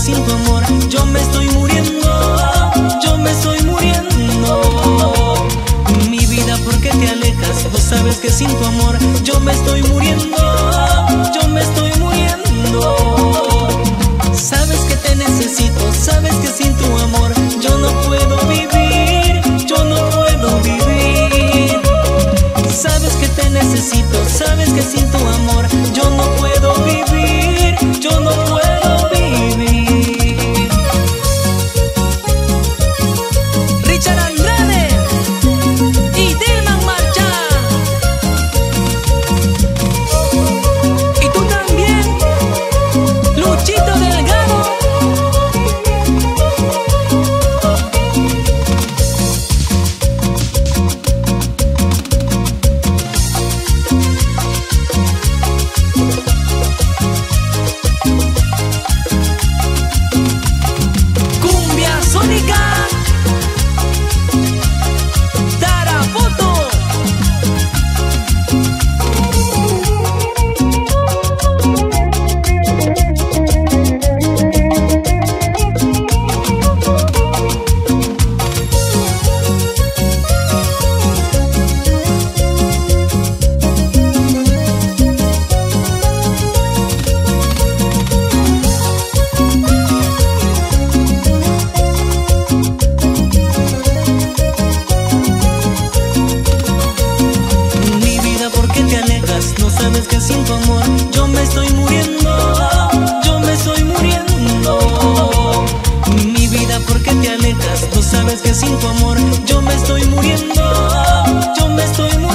sin tu amor. Yo me estoy muriendo, yo me estoy muriendo. Mi vida, ¿por qué te alejas? Vos sabes que sin tu amor yo me estoy muriendo, yo me estoy muriendo. Sabes que te necesito, sabes que sin tu amor yo no puedo vivir, yo no puedo vivir. Sabes que te necesito, sabes que sin tu amor yo no puedo vivir, yo no puedo vivir. Richard Andrade y Dilman Marchán. Y tú también, Luchito Delgado. Sabes que sin tu amor yo me estoy muriendo, yo me estoy muriendo.